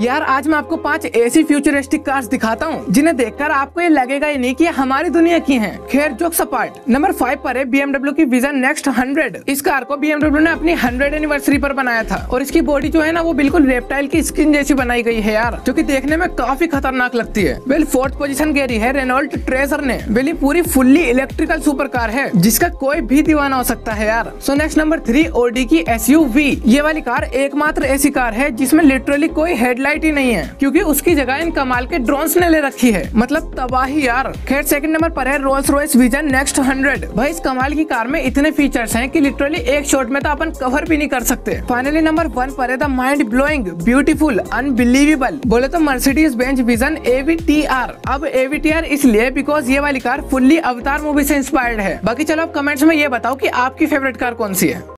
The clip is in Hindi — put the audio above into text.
यार आज मैं आपको 5 ऐसी फ्यूचरिस्टिक कार्स दिखाता हूँ जिन्हें देखकर आपको ये लगेगा ही नहीं कि हमारी दुनिया की हैं। खैर जोक्स अपार्ट, नंबर 5 पर है BMW की विजन नेक्स्ट 100। इस कार को BMW ने अपनी 100 एनिवर्सरी पर बनाया था और इसकी बॉडी जो है ना वो बिल्कुल रेप्टाइल की स्किन जैसी बनाई गई है यार, जो की देखने में काफी खतरनाक लगती है। बेलफोर्ट पोजीशन घेरी है रेनॉल्ट ट्रेसर ने। वेल पूरी फुल्ली इलेक्ट्रिकल सुपर कार है जिसका कोई भी दीवाना हो सकता है यार। सो नेक्स्ट नंबर 3 ऑडी की SUV। ये वाली कार एकमात्र ऐसी कार है जिसमें लिटरली कोई हेडलाइट ही नहीं है क्योंकि उसकी जगह इन कमाल के ड्रोन्स ने ले रखी है, मतलब तबाही यार। खैर सेकंड नंबर पर है रोल्स रॉयस विजन नेक्स्ट 100। भाई इस कमाल की कार में इतने फीचर्स हैं कि लिटरली एक शॉट में तो अपन कवर भी नहीं कर सकते। फाइनली नंबर 1 पर है the mind blowing beautiful unbelievable, बोले तो मर्सिडीज बेंज विजन AVTR। अब AVTR इसलिए बिकॉज ये वाली कार फुल्ली अवतार मूवी से इंस्पायर्ड है। बाकी चलो आप कमेंट्स में ये बताओ कि आपकी फेवरेट कार कौन सी है।